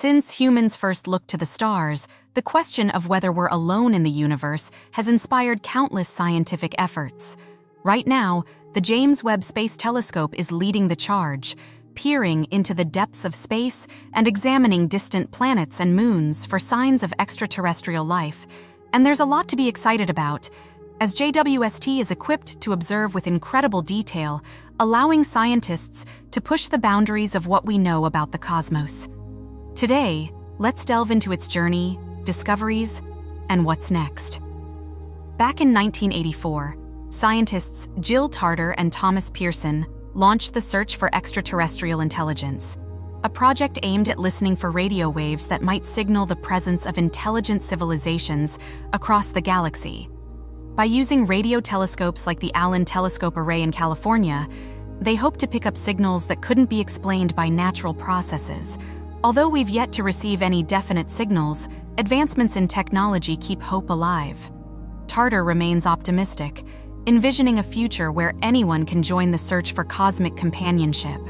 Since humans first looked to the stars, the question of whether we're alone in the universe has inspired countless scientific efforts. Right now, the James Webb Space Telescope is leading the charge, peering into the depths of space and examining distant planets and moons for signs of extraterrestrial life. And there's a lot to be excited about, as JWST is equipped to observe with incredible detail, allowing scientists to push the boundaries of what we know about the cosmos. Today, let's delve into its journey, discoveries, and what's next. Back in 1984, scientists Jill Tarter and Thomas Pearson launched the Search for Extraterrestrial Intelligence, a project aimed at listening for radio waves that might signal the presence of intelligent civilizations across the galaxy. By using radio telescopes like the Allen Telescope Array in California, they hoped to pick up signals that couldn't be explained by natural processes. Although we've yet to receive any definite signals, advancements in technology keep hope alive. Tarter remains optimistic, envisioning a future where anyone can join the search for cosmic companionship.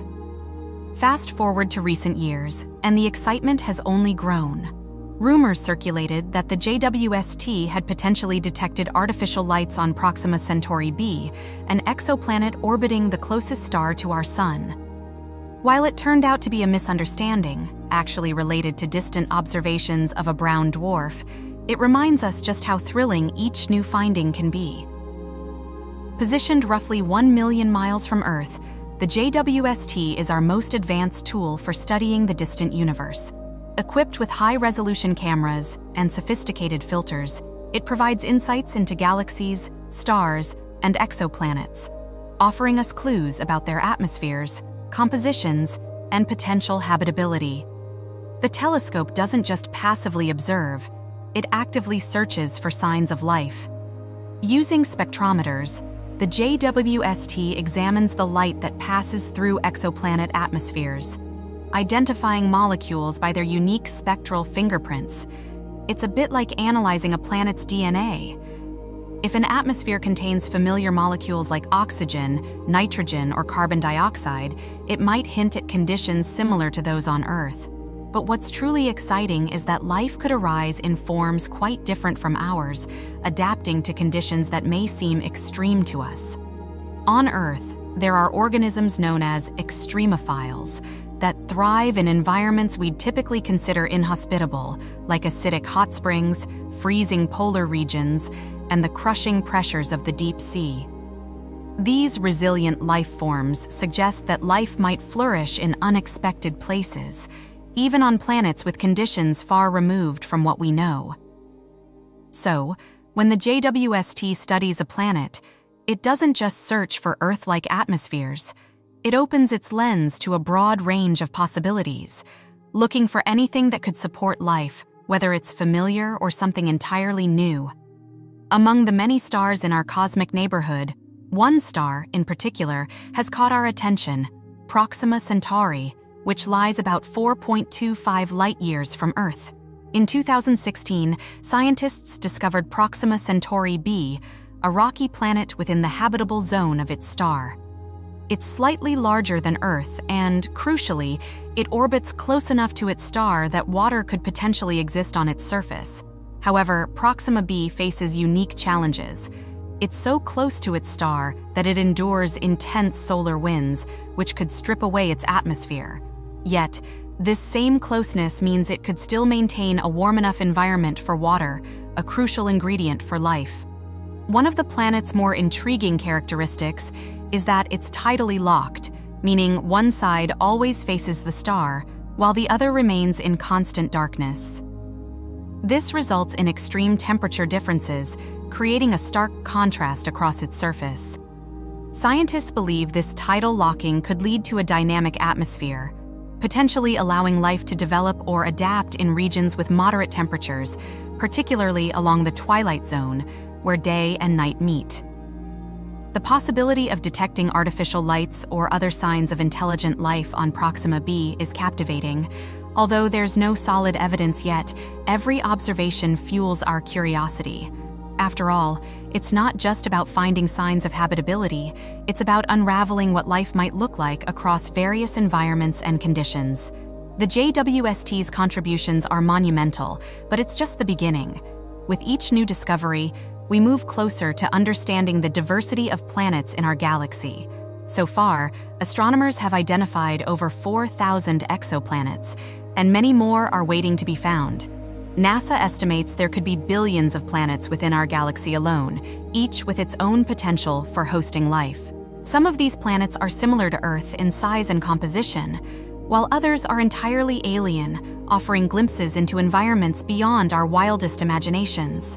Fast forward to recent years, and the excitement has only grown. Rumors circulated that the JWST had potentially detected artificial lights on Proxima Centauri b, an exoplanet orbiting the closest star to our Sun. While it turned out to be a misunderstanding, actually related to distant observations of a brown dwarf, it reminds us just how thrilling each new finding can be. Positioned roughly 1 million miles from Earth, the JWST is our most advanced tool for studying the distant universe. Equipped with high-resolution cameras and sophisticated filters, it provides insights into galaxies, stars, and exoplanets, offering us clues about their atmospheres, compositions, and potential habitability. The telescope doesn't just passively observe, it actively searches for signs of life. Using spectrometers, the JWST examines the light that passes through exoplanet atmospheres, identifying molecules by their unique spectral fingerprints. It's a bit like analyzing a planet's DNA. If an atmosphere contains familiar molecules like oxygen, nitrogen, or carbon dioxide, it might hint at conditions similar to those on Earth. But what's truly exciting is that life could arise in forms quite different from ours, adapting to conditions that may seem extreme to us. On Earth, there are organisms known as extremophiles that thrive in environments we'd typically consider inhospitable, like acidic hot springs, freezing polar regions, and the crushing pressures of the deep sea. These resilient life forms suggest that life might flourish in unexpected places, even on planets with conditions far removed from what we know. So, when the JWST studies a planet, it doesn't just search for Earth-like atmospheres. It opens its lens to a broad range of possibilities, looking for anything that could support life, whether it's familiar or something entirely new. Among the many stars in our cosmic neighborhood, one star, in particular, has caught our attention, Proxima Centauri, which lies about 4.25 light-years from Earth. In 2016, scientists discovered Proxima Centauri b, a rocky planet within the habitable zone of its star. It's slightly larger than Earth, and, crucially, it orbits close enough to its star that water could potentially exist on its surface. However, Proxima b faces unique challenges. It's so close to its star that it endures intense solar winds, which could strip away its atmosphere. Yet, this same closeness means it could still maintain a warm enough environment for water, a crucial ingredient for life. One of the planet's more intriguing characteristics is that it's tidally locked, meaning one side always faces the star, while the other remains in constant darkness. This results in extreme temperature differences, creating a stark contrast across its surface. Scientists believe this tidal locking could lead to a dynamic atmosphere, potentially allowing life to develop or adapt in regions with moderate temperatures, particularly along the twilight zone, where day and night meet. The possibility of detecting artificial lights or other signs of intelligent life on Proxima b is captivating. Although there's no solid evidence yet, every observation fuels our curiosity. After all, it's not just about finding signs of habitability, it's about unraveling what life might look like across various environments and conditions. The JWST's contributions are monumental, but it's just the beginning. With each new discovery, we move closer to understanding the diversity of planets in our galaxy. So far, astronomers have identified over 4,000 exoplanets, and many more are waiting to be found. NASA estimates there could be billions of planets within our galaxy alone, each with its own potential for hosting life. Some of these planets are similar to Earth in size and composition, while others are entirely alien, offering glimpses into environments beyond our wildest imaginations.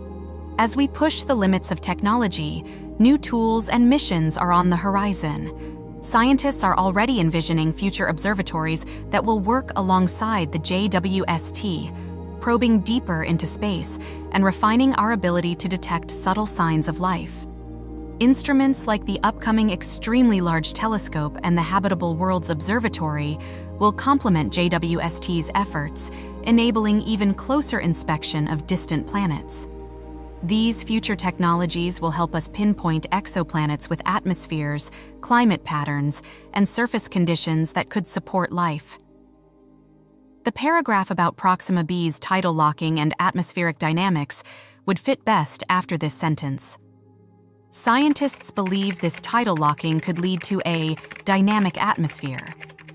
As we push the limits of technology, new tools and missions are on the horizon. Scientists are already envisioning future observatories that will work alongside the JWST, probing deeper into space and refining our ability to detect subtle signs of life. Instruments like the upcoming Extremely Large Telescope and the Habitable Worlds Observatory will complement JWST's efforts, enabling even closer inspection of distant planets. These future technologies will help us pinpoint exoplanets with atmospheres, climate patterns, and surface conditions that could support life. The paragraph about Proxima b's tidal locking and atmospheric dynamics would fit best after this sentence. Scientists believe this tidal locking could lead to a dynamic atmosphere,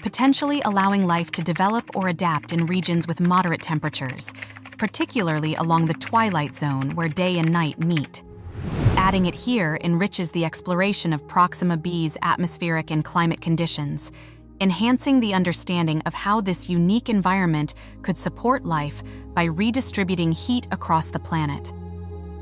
potentially allowing life to develop or adapt in regions with moderate temperatures, particularly along the twilight zone where day and night meet. Adding it here enriches the exploration of Proxima b's atmospheric and climate conditions, enhancing the understanding of how this unique environment could support life by redistributing heat across the planet.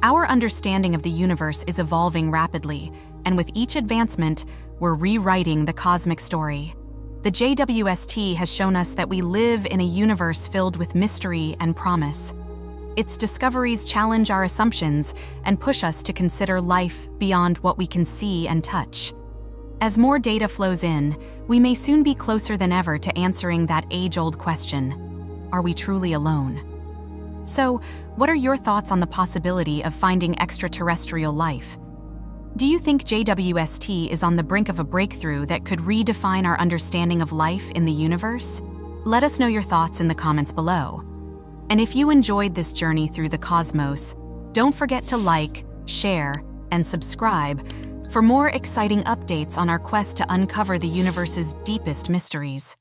Our understanding of the universe is evolving rapidly, and with each advancement, we're rewriting the cosmic story. The JWST has shown us that we live in a universe filled with mystery and promise. Its discoveries challenge our assumptions and push us to consider life beyond what we can see and touch. As more data flows in, we may soon be closer than ever to answering that age-old question: are we truly alone? So, what are your thoughts on the possibility of finding extraterrestrial life? Do you think JWST is on the brink of a breakthrough that could redefine our understanding of life in the universe? Let us know your thoughts in the comments below. And if you enjoyed this journey through the cosmos, don't forget to like, share, and subscribe for more exciting updates on our quest to uncover the universe's deepest mysteries.